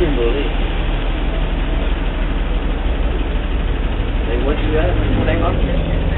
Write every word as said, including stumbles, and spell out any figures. Kimberly. They went to that when I got here.